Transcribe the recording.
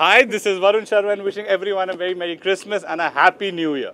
Hi, this is Varun Sharma and wishing everyone a very Merry Christmas and a Happy New Year.